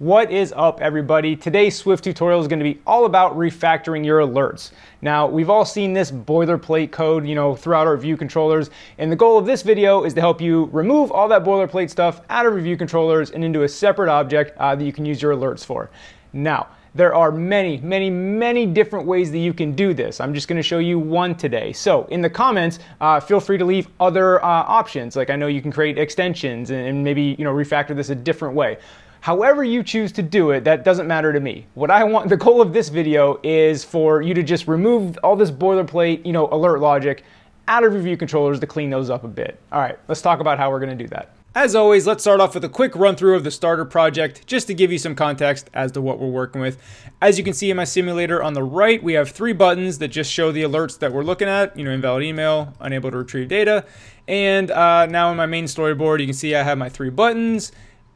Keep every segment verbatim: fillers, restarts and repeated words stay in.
What is up, everybody? Today's Swift tutorial is going to be all about refactoring your alerts. Now, we've all seen this boilerplate code, you know, throughout our view controllers, and the goal of this video is to help you remove all that boilerplate stuff out of your view controllers and into a separate object uh, that you can use your alerts for. Now, there are many, many, many different ways that you can do this. I'm just going to show you one today. So in the comments, uh, feel free to leave other uh, options. Like, I know you can create extensions and, and maybe, you know, refactor this a different way. However you choose to do it, that doesn't matter to me. What I want, the goal of this video is for you to just remove all this boilerplate, you know, alert logic out of your view controllers to clean those up a bit. All right, let's talk about how we're going to do that. As always, let's start off with a quick run through of the starter project, just to give you some context as to what we're working with. As you can see in my simulator on the right, we have three buttons that just show the alerts that we're looking at, you know, invalid email, unable to retrieve data. And uh, now in my main storyboard, you can see I have my three buttons,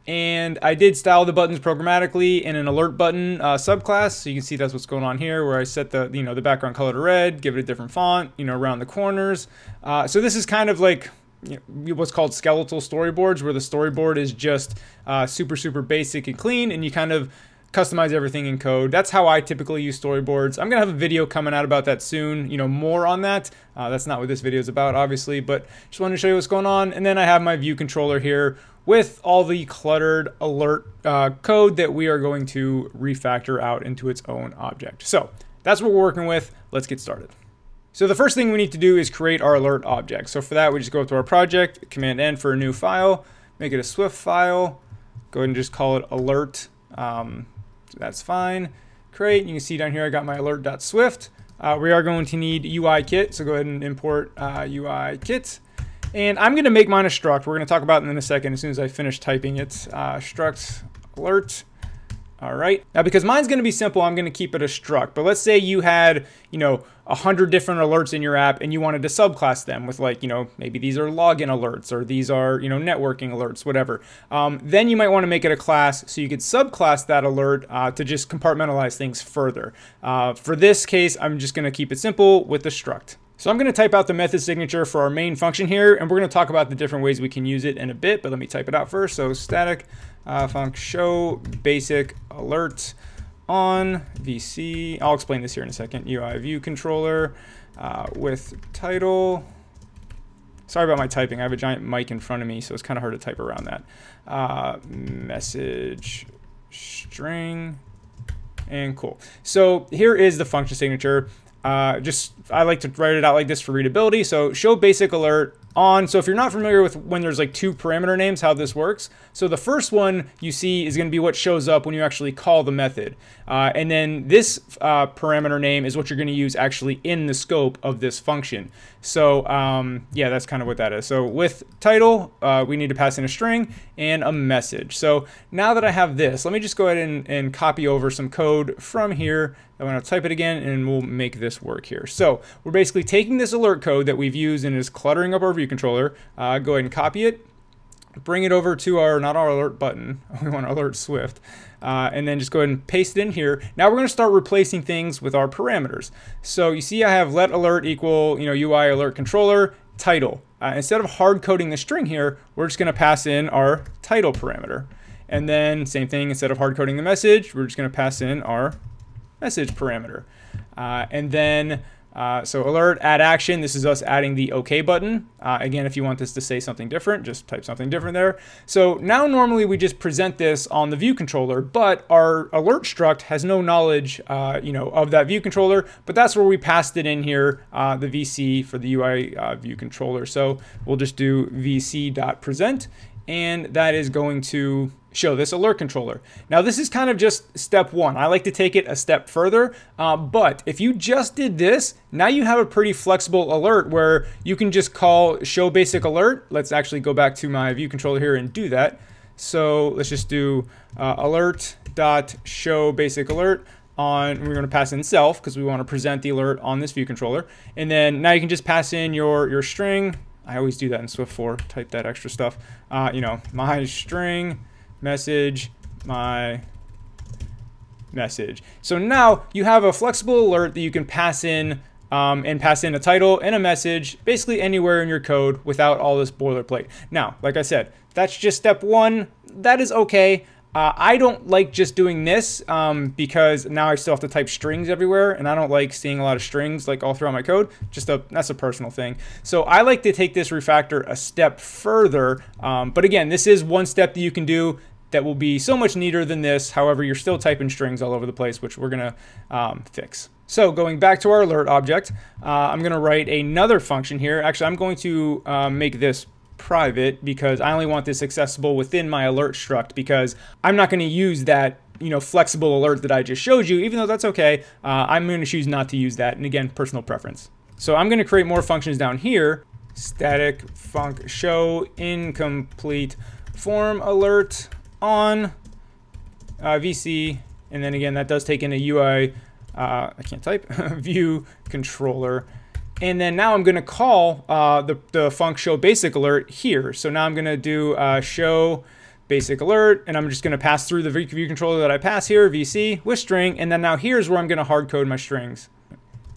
and I did style the buttons programmatically in an alert button uh, subclass. So you can see that's what's going on here, where I set the, you know, the background color to red, give it a different font, you know, around the corners. Uh, so this is kind of like, you know, what's called skeletal storyboards, where the storyboard is just uh, super, super basic and clean, and you kind of customize everything in code. That's how I typically use storyboards. I'm gonna have a video coming out about that soon, you know, more on that. Uh, that's not what this video is about, obviously, but just wanted to show you what's going on. And then I have my view controller here with all the cluttered alert uh, code that we are going to refactor out into its own object. So that's what we're working with. Let's get started. So the first thing we need to do is create our alert object. So for that, we just go up to our project, command N for a new file, make it a Swift file, go ahead and just call it alert. Um, that's fine. Create, you can see down here, I got my alert.swift. Uh, we are going to need U I kit. So go ahead and import uh, U I kit. And I'm gonna make mine a struct. We're gonna talk about it in a second as soon as I finish typing it. Uh, struct alert. All right, now because mine's gonna be simple, I'm gonna keep it a struct, but let's say you had, you know, a hundred different alerts in your app and you wanted to subclass them with, like, you know, maybe these are login alerts or these are, you know, networking alerts, whatever. Um, then you might wanna make it a class so you could subclass that alert uh, to just compartmentalize things further. Uh, for this case, I'm just gonna keep it simple with the struct. So I'm gonna type out the method signature for our main function here, and we're gonna talk about the different ways we can use it in a bit, but let me type it out first. So static uh, func show basic alert on V C. I'll explain this here in a second. U I view controller uh, with title. Sorry about my typing. I have a giant mic in front of me, so it's kind of hard to type around that. Uh, message string, and cool. So here is the function signature. Uh, just, I like to write it out like this for readability. So show basic alert on. So if you're not familiar with when there's like two parameter names, how this works. So the first one you see is going to be what shows up when you actually call the method. Uh, and then this uh, parameter name is what you're going to use actually in the scope of this function. So um, yeah, that's kind of what that is. So with title, uh, we need to pass in a string and a message. So now that I have this, let me just go ahead and, and copy over some code from here. I'm going to type it again and we'll make this work here. So we're basically taking this alert code that we've used and is cluttering up our view controller. Uh, go ahead and copy it, bring it over to our, not our alert button, we want alert Swift. Uh, and then just go ahead and paste it in here. Now we're going to start replacing things with our parameters. So you see I have let alert equal, you know, U I alert controller title. Uh, instead of hard coding the string here, we're just going to pass in our title parameter. And then same thing, instead of hard coding the message, we're just going to pass in our message parameter. Uh, and then, uh, so alert, add action. This is us adding the OK button. Uh, again, if you want this to say something different, just type something different there. So now normally we just present this on the view controller, but our alert struct has no knowledge, uh, you know, of that view controller, but that's where we passed it in here, uh, the V C for the U I uh, view controller. So we'll just do V C.present, and that is going to show this alert controller. Now this is kind of just step one. I like to take it a step further, uh, but if you just did this, now you have a pretty flexible alert where you can just call show basic alert. Let's actually go back to my view controller here and do that. So let's just do uh, alert dot show basic alert on, we're gonna pass in self because we wanna present the alert on this view controller. And then now you can just pass in your, your string. I always do that in Swift four, type that extra stuff. Uh, you know, my string, message, my message. So now you have a flexible alert that you can pass in um, and pass in a title and a message, basically anywhere in your code without all this boilerplate. Now, like I said, that's just step one. That is okay. Uh, I don't like just doing this um, because now I still have to type strings everywhere, and I don't like seeing a lot of strings like all throughout my code. Just a, that's a personal thing. So I like to take this refactor a step further. Um, but again, this is one step that you can do that will be so much neater than this. However, you're still typing strings all over the place, which we're gonna um, fix. So going back to our alert object, uh, I'm gonna write another function here. Actually, I'm going to uh, make this private because I only want this accessible within my alert struct, because I'm not going to use that, you know, flexible alert that I just showed you, even though that's okay. Uh, I'm going to choose not to use that. And again, personal preference. So I'm going to create more functions down here. Static func show incomplete form alert on uh, V C. And then again, that does take in a U I, uh, I can't type, view controller. And then now I'm going to call uh, the, the func show basic alert here. So now I'm going to do uh, show basic alert, and I'm just going to pass through the view controller that I pass here, V C, with string. And then now here's where I'm going to hard code my strings.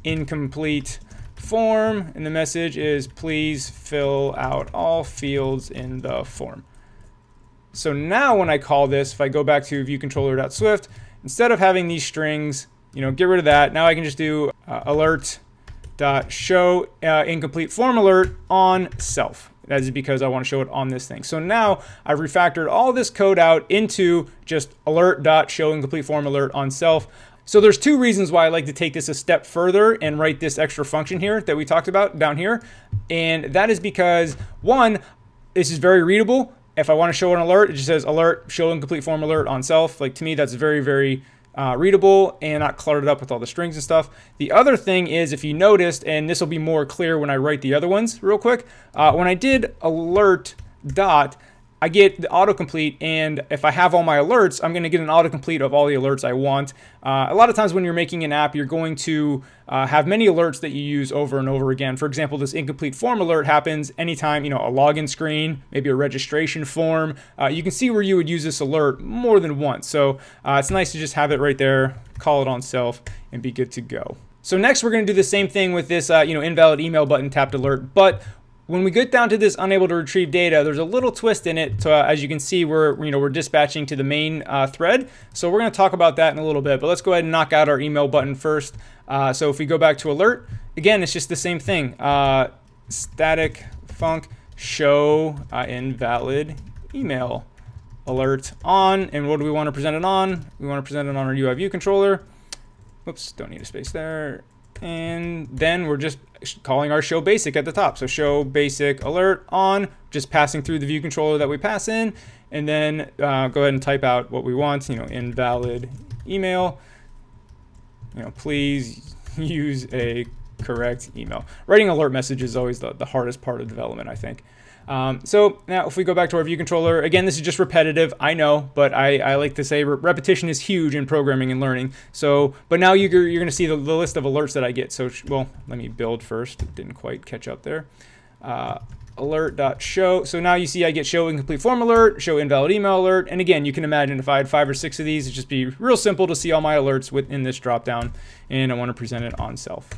Incomplete form, and the message is please fill out all fields in the form. So now when I call this, if I go back to view controller dot swift, instead of having these strings, you know, get rid of that. Now I can just do uh, alert dot show uh, incomplete form alert on self. That is because I want to show it on this thing. So now I've refactored all this code out into just alert dot show incomplete form alert on self. So there's two reasons why I like to take this a step further and write this extra function here that we talked about down here. And that is because, one, this is very readable. If I want to show an alert, it just says alert show incomplete form alert on self. Like, to me, that's very, very Uh, readable and not cluttered up with all the strings and stuff. The other thing is, if you noticed, and this will be more clear when I write the other ones real quick, uh, when I did alert dot, I get the autocomplete, and if I have all my alerts, I'm gonna get an autocomplete of all the alerts I want. Uh, a lot of times when you're making an app, you're going to uh, have many alerts that you use over and over again. For example, this incomplete form alert happens anytime, you know, a login screen, maybe a registration form. Uh, you can see where you would use this alert more than once. So uh, it's nice to just have it right there, call it on self, and be good to go. So next we're gonna do the same thing with this, uh, you know, invalid email button tapped alert, but when we get down to this unable to retrieve data, there's a little twist in it. So, uh, as you can see, we're, you know, we're dispatching to the main uh, thread. So we're going to talk about that in a little bit, but let's go ahead and knock out our email button first. Uh, so if we go back to alert, again, it's just the same thing. Uh, static func show uh, invalid email alert on. And what do we want to present it on? We want to present it on our U I view controller. Whoops, don't need a space there. And then we're just calling our show basic at the top. So show basic alert on, just passing through the view controller that we pass in, and then uh, go ahead and type out what we want, you know, invalid email, you know, please use a correct email. Writing alert message is always the, the hardest part of development, I think. Um, so now if we go back to our view controller, again, this is just repetitive, I know, but I, I like to say re repetition is huge in programming and learning. So, but now you're, you're gonna see the, the list of alerts that I get. So, well, let me build first, it didn't quite catch up there. Uh, alert.show, so now you see I get show incomplete form alert, show invalid email alert, and again, you can imagine if I had five or six of these, it'd just be real simple to see all my alerts within this dropdown, and I wanna present it on self.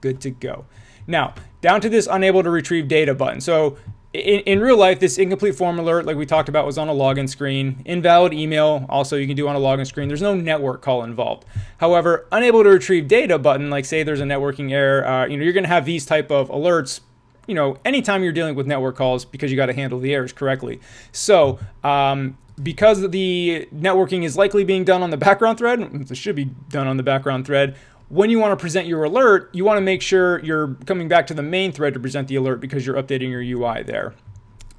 Good to go. Now, down to this unable to retrieve data button. So in, in real life, this incomplete form alert, like we talked about, was on a login screen. Invalid email, also you can do on a login screen. There's no network call involved. However, unable to retrieve data button, like say there's a networking error, uh, you know, you're gonna have these type of alerts, you know, anytime you're dealing with network calls, because you gotta handle the errors correctly. So, um, because the networking is likely being done on the background thread, it should be done on the background thread, when you want to present your alert, you want to make sure you're coming back to the main thread to present the alert, because you're updating your U I there.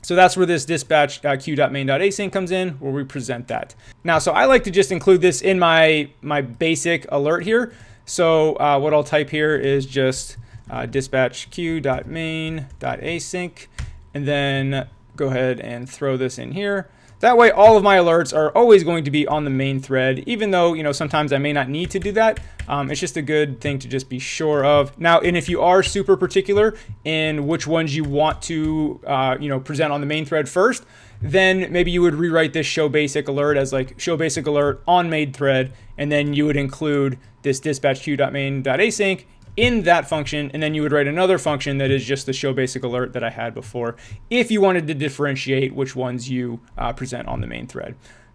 So that's where this dispatch uh, queue.main.async comes in, where we present that. Now, so I like to just include this in my, my basic alert here. So uh, what I'll type here is just uh, dispatch queue.main.async, and then go ahead and throw this in here. That way, all of my alerts are always going to be on the main thread, even though, you know, sometimes I may not need to do that. Um, it's just a good thing to just be sure of. Now, and if you are super particular in which ones you want to, uh, you know, present on the main thread first, then maybe you would rewrite this show basic alert as like show basic alert on main thread, and then you would include this dispatch queue.main.async in that function, and then you would write another function that is just the show basic alert that I had before, if you wanted to differentiate which ones you uh, present on the main thread.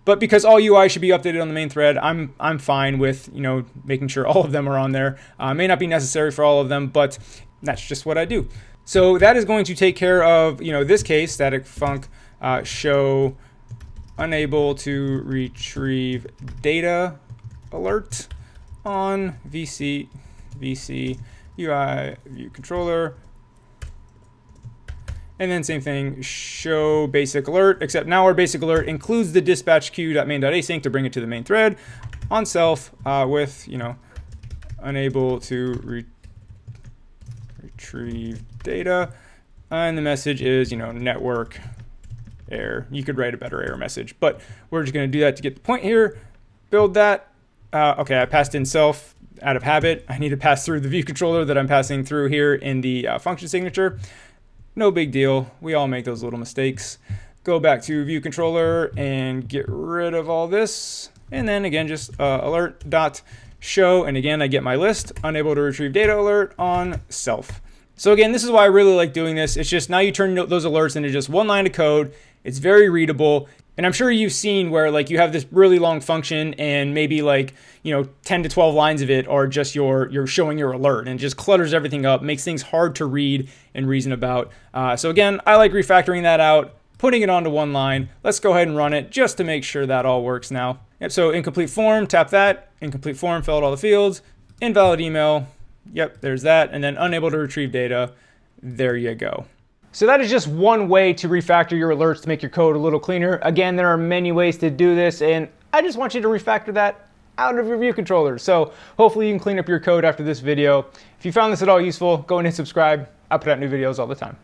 But because all U I should be updated on the main thread, I'm I'm fine with, you know, making sure all of them are on there. Uh, may not be necessary for all of them, but that's just what I do. So that is going to take care of, you know, this case, static func uh, show unable to retrieve data alert on vc vc U I view controller. And then same thing, show basic alert, except now our basic alert includes the dispatch queue.main.async to bring it to the main thread on self uh, with, you know, unable to re retrieve data. And the message is, you know, network error. You could write a better error message, but we're just going to do that to get the point here. Build that. Uh, okay, I passed in self out of habit. I need to pass through the view controller that I'm passing through here in the uh, function signature. No big deal. We all make those little mistakes. Go back to view controller and get rid of all this. And then again, just uh, alert dot show. And again, I get my list, unable to retrieve data alert on self. So again, this is why I really like doing this. It's just now you turn those alerts into just one line of code. It's very readable. And I'm sure you've seen where like you have this really long function and maybe like, you know, ten to twelve lines of it are just your, you're showing your alert, and it just clutters everything up, makes things hard to read and reason about. Uh, so again, I like refactoring that out, putting it onto one line. Let's go ahead and run it just to make sure that all works now. Yep, so incomplete form, tap that, incomplete form, fill out all the fields, invalid email. Yep, there's that. And then unable to retrieve data. There you go. So that is just one way to refactor your alerts to make your code a little cleaner. Again, there are many ways to do this, and I just want you to refactor that out of your view controller. So hopefully you can clean up your code after this video. If you found this at all useful, go and hit subscribe. I put out new videos all the time.